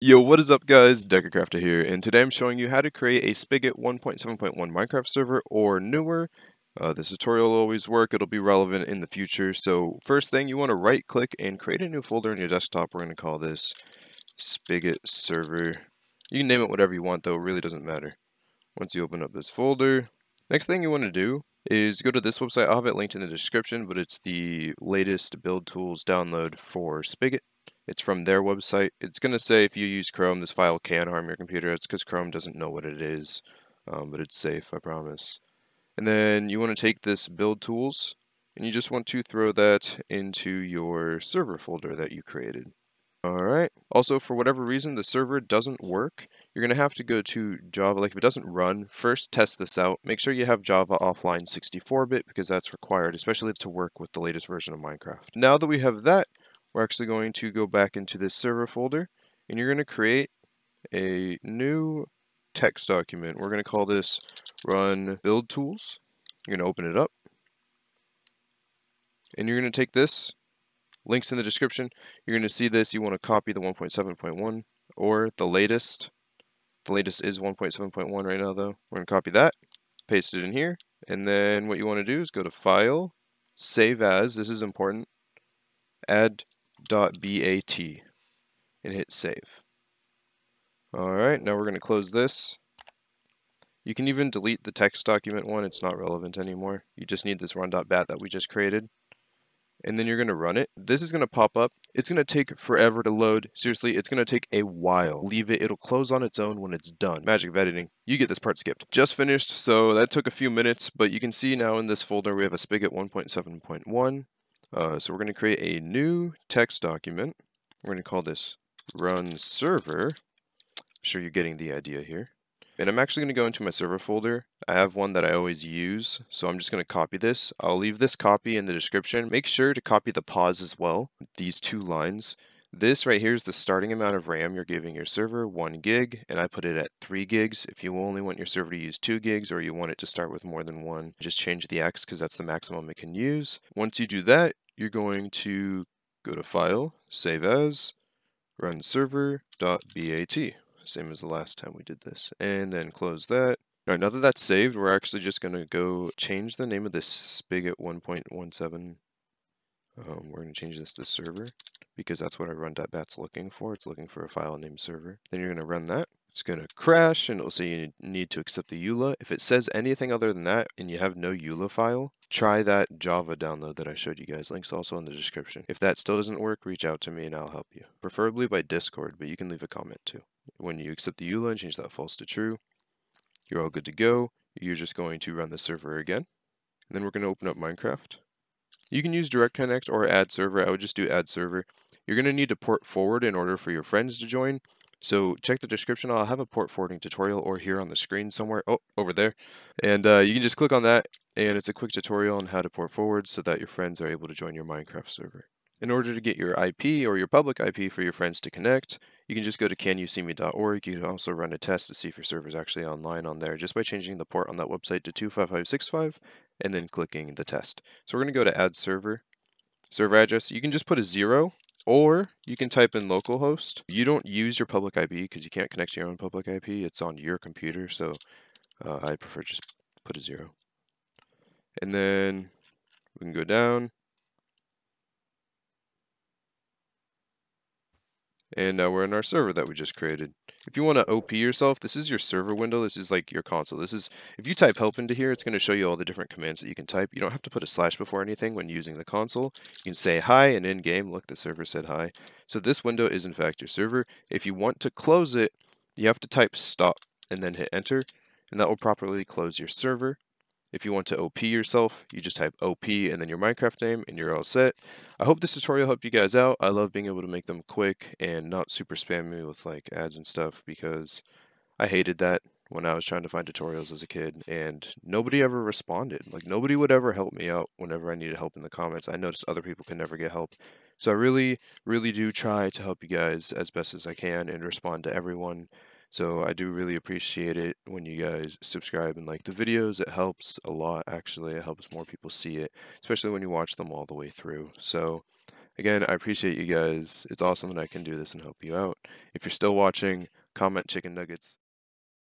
Yo, what is up guys, DecaCrafter here, and today I'm showing you how to create a Spigot 1.7.1 Minecraft server or newer. This tutorial will always work, it'll be relevant in the future. So first thing, you want to right click and create a new folder on your desktop. We're going to call this Spigot server. You can name it whatever you want though, it really doesn't matter. Once you open up this folder, next thing you want to do is go to this website. I'll have it linked in the description, but it's the latest build tools download for Spigot. It's from their website. It's going to say if you use Chrome, this file can harm your computer. It's because Chrome doesn't know what it is, but it's safe, I promise. And then you want to take this build tools, and you just want to throw that into your server folder that you created. All right. Also, for whatever reason, the server doesn't work. You're going to have to go to Java. Like if it doesn't run, first test this out. Make sure you have Java offline 64-bit because that's required, especially to work with the latest version of Minecraft. Now that we have that, we're actually going to go back into this server folder, and you're going to create a new text document. We're going to call this run build tools. You're going to open it up, and you're going to take this, links in the description. You're going to see this. You want to copy the 1.7.1 or the latest. The latest is 1.7.1 right now though. We're going to copy that, paste it in here, and then what you want to do is go to file, save as, this is important, add.bat, and hit save. Alright, now we're going to close this. You can even delete the text document one, it's not relevant anymore. You just need this run.bat that we just created. And then you're going to run it. This is going to pop up. It's going to take forever to load. Seriously, it's going to take a while. Leave it. It'll close on its own when it's done. Magic of editing. You get this part skipped. Just finished, so that took a few minutes, but you can see now in this folder we have a Spigot 1.7.1. So we're going to create a new text document. We're going to call this run server. I'm sure you're getting the idea here. And I'm actually going to go into my server folder. I have one that I always use, so I'm just going to copy this. I'll leave this copy in the description. Make sure to copy the pause as well, these two lines. This right here is the starting amount of RAM you're giving your server, 1 gig, and I put it at 3 gigs. If you only want your server to use 2 gigs or you want it to start with more than one, just change the X because that's the maximum it can use. Once you do that, you're going to go to File, Save As, Run Server.bat, same as the last time we did this, and then close that. All right, now that that's saved, we're actually just going to go change the name of this Spigot 1.17. We're going to change this to server because that's what our run.bat's looking for. It's looking for a file named server. Then you're going to run that. It's going to crash and it'll say you need to accept the EULA. If it says anything other than that and you have no EULA file, try that Java download that I showed you guys. Link's also in the description. If that still doesn't work, reach out to me and I'll help you. Preferably by Discord, but you can leave a comment too. When you accept the EULA and change that false to true, you're all good to go. You're just going to run the server again. And then we're going to open up Minecraft. You can use Direct Connect or Add Server. I would just do Add Server. You're going to need to port forward in order for your friends to join. So check the description. I'll have a port forwarding tutorial or here on the screen somewhere. Oh, over there. And you can just click on that. And it's a quick tutorial on how to port forward so that your friends are able to join your Minecraft server. In order to get your IP or your public IP for your friends to connect, you can just go to canyouseeme.org. You can also run a test to see if your server is actually online on there just by changing the port on that website to 25565. And then clicking the test. So we're going to go to add server, server address. You can just put a 0 or you can type in localhost. You don't use your public IP because you can't connect to your own public IP. It's on your computer. So I prefer just put a 0. And then we can go down. And now we're in our server that we just created. If you want to OP yourself, this is your server window. This is like your console. This is, if you type help into here, it's going to show you all the different commands that you can type. You don't have to put a slash before anything when using the console. You can say hi, and in game, look, the server said hi. So this window is in fact your server. If you want to close it, you have to type stop and then hit enter, and that will properly close your server. If you want to OP yourself, you just type OP and then your Minecraft name and you're all set. I hope this tutorial helped you guys out. I love being able to make them quick and not super spammy with like ads and stuff because I hated that when I was trying to find tutorials as a kid and nobody ever responded. Like nobody would ever help me out whenever I needed help in the comments. I noticed other people could never get help. So I really do try to help you guys as best as I can and respond to everyone. So I do really appreciate it when you guys subscribe and like the videos. It helps a lot, actually. It helps more people see it, especially when you watch them all the way through. So Again, I appreciate you guys. It's awesome that I can do this and help you out. If you're still watching, comment chicken nuggets.